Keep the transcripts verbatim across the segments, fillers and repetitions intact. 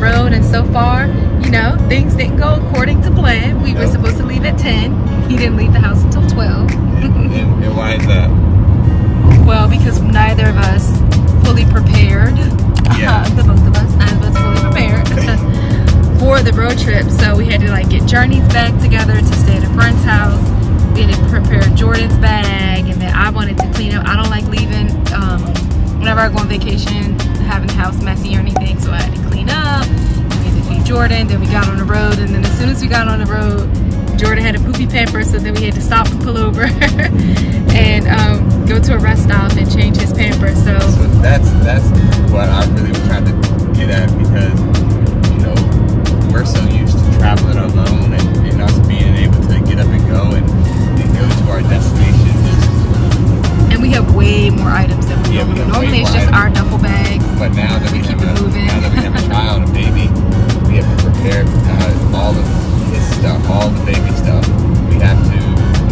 road, and so far, you know, things didn't go according to plan. We nope. were supposed to leave at ten. He didn't leave the house until twelve. and, and, and why is that? Well, because neither of us fully prepared. Yeah. Uh, the both of us, neither of us fully prepared for the road trip. So we had to like get Journey's bag together to stay at a friend's house. We had to prepare Jordan's bag, and then I wanted to clean up. I don't like leaving. Um, whenever I go on vacation, having the house messy or anything, so I had to clean up. We had to feed Jordan. Then we got on the road, and then as soon as we got on the road, Jordan had a poopy pamper, so then we had to stop and pull over and um, go to a rest stop and change his pamper. So. so that's that's what I really was trying to get at, because you know we're so used to traveling alone and, and us being able to get up and go and, and go to our destination. And we have way more items than we yeah, normally. We normally it's just items. Our duffel bags. But now that we, we have a, now that we have a child, a baby, we have to prepare uh, all of his stuff, all the baby stuff. We have to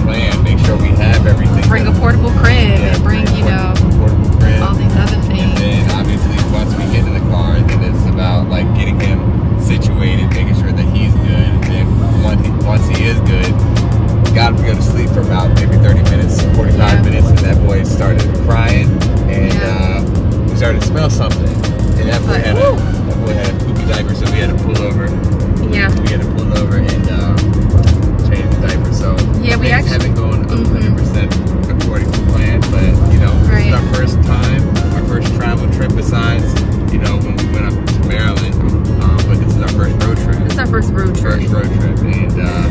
plan, make sure we have everything. Bring a portable crib yeah, and bring, bring you know, portable crib, all these other things. And then obviously once we get to the car, then it's about like getting him situated, making sure that he's good. And then once he, once he is good, got him to go to sleep for about maybe thirty minutes, forty-five yeah. minutes, and that boy started crying, and yeah. uh, we started to smell something, and that boy, like, had, a, that boy had a poopy diaper, so we had to pull over. Yeah. We had to pull over and um, change the diaper, so yeah, we actually haven't gone one hundred percent mm-hmm. according to plan, but, you know, right. This is our first time, our first travel trip besides, you know, when we went up to Maryland, um, but this is our first road trip. It's our first road trip. First road trip, and uh,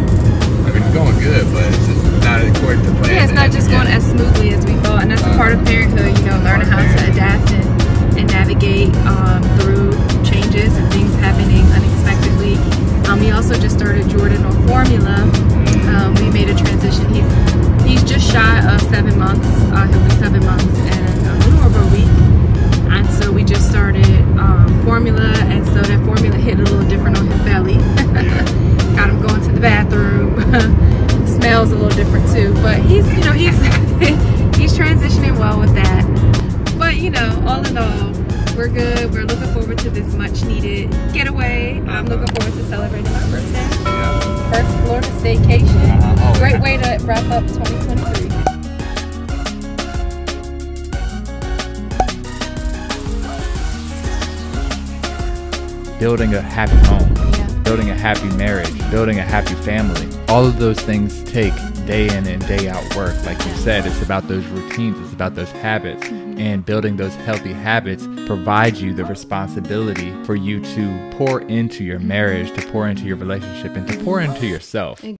I mean, it's going good, but it's just not according to plan. Yeah, it's not just going as smoothly as we thought, and that's a part of parenthood, you know, learning how to adapt and, and navigate um, through changes and things happening unexpectedly. Um, we also just started Jordan on formula. Um, we made a transition. He's he's just shy of seven months. Uh, he'll be seven months and a little over a week, and so we just started um, formula, and so that formula hit a little different on his belly. Got him going to the bathroom. Smells a little different too, but he's, you know, he's he's transitioning well with that. But you know, all in all, we're good. We're looking forward to this much needed getaway. I'm looking forward to celebrating my birthday. Yeah. First Florida staycation. Great way to wrap up twenty twenty-three. Building a happy home. Building a happy marriage, building a happy family. All of those things take day in and day out work. Like you said, it's about those routines, it's about those habits. And building those healthy habits provides you the responsibility for you to pour into your marriage, to pour into your relationship, and to pour into yourself.